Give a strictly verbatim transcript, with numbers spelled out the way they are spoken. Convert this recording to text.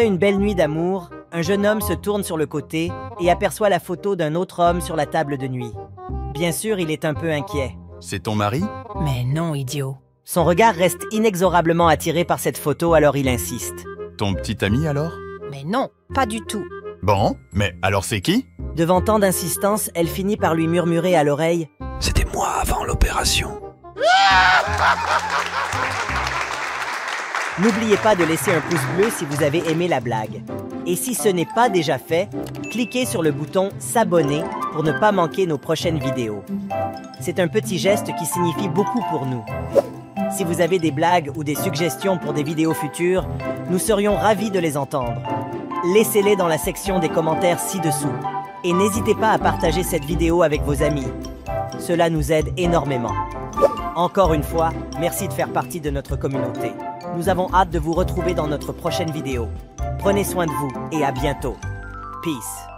Après une belle nuit d'amour, un jeune homme se tourne sur le côté et aperçoit la photo d'un autre homme sur la table de nuit. Bien sûr, il est un peu inquiet. « C'est ton mari ?»« Mais non, idiot !» Son regard reste inexorablement attiré par cette photo, alors il insiste. « Ton petit ami, alors ?»« Mais non, pas du tout !»« Bon, mais alors c'est qui ?» Devant tant d'insistance, elle finit par lui murmurer à l'oreille « C'était moi avant l'opération !» N'oubliez pas de laisser un pouce bleu si vous avez aimé la blague. Et si ce n'est pas déjà fait, cliquez sur le bouton « S'abonner » pour ne pas manquer nos prochaines vidéos. C'est un petit geste qui signifie beaucoup pour nous. Si vous avez des blagues ou des suggestions pour des vidéos futures, nous serions ravis de les entendre. Laissez-les dans la section des commentaires ci-dessous. Et n'hésitez pas à partager cette vidéo avec vos amis. Cela nous aide énormément. Encore une fois, merci de faire partie de notre communauté. Nous avons hâte de vous retrouver dans notre prochaine vidéo. Prenez soin de vous et à bientôt. Peace.